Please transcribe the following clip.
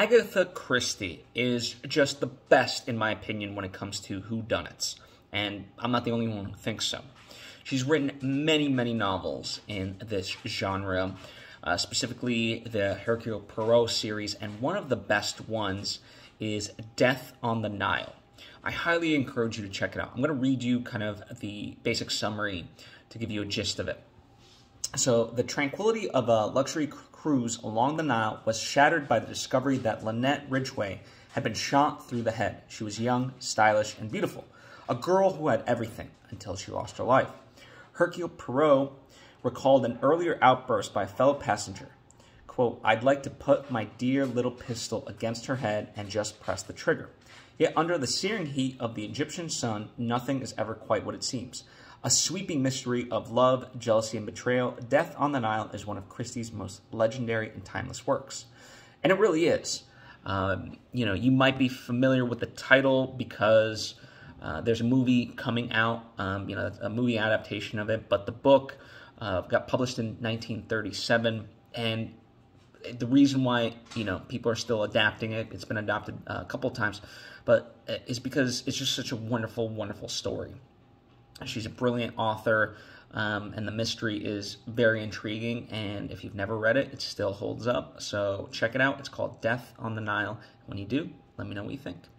Agatha Christie is just the best, in my opinion, when it comes to whodunits, and I'm not the only one who thinks so. She's written many, many novels in this genre, specifically the Hercule Poirot series, and one of the best ones is Death on the Nile. I highly encourage you to check it out. I'm going to read you kind of the basic summary to give you a gist of it. So, the tranquility of a luxury cruise along the Nile was shattered by the discovery that Lynette Ridgeway had been shot through the head. She was young, stylish, and beautiful, a girl who had everything until she lost her life. Hercule Poirot recalled an earlier outburst by a fellow passenger. Quote, "I'd like to put my dear little pistol against her head and just press the trigger. Yet under the searing heat of the Egyptian sun, nothing is ever quite what it seems. A sweeping mystery of love, jealousy, and betrayal, Death on the Nile is one of Christie's most legendary and timeless works." And it really is. You know, you might be familiar with the title because there's a movie coming out, you know, a movie adaptation of it, but the book got published in 1937, and the reason why, you know, people are still adapting it, it's been adapted a couple times, but it's because it's just such a wonderful, wonderful story. She's a brilliant author, and the mystery is very intriguing, and if you've never read it, it still holds up. So check it out. It's called Death on the Nile. When you do, let me know what you think.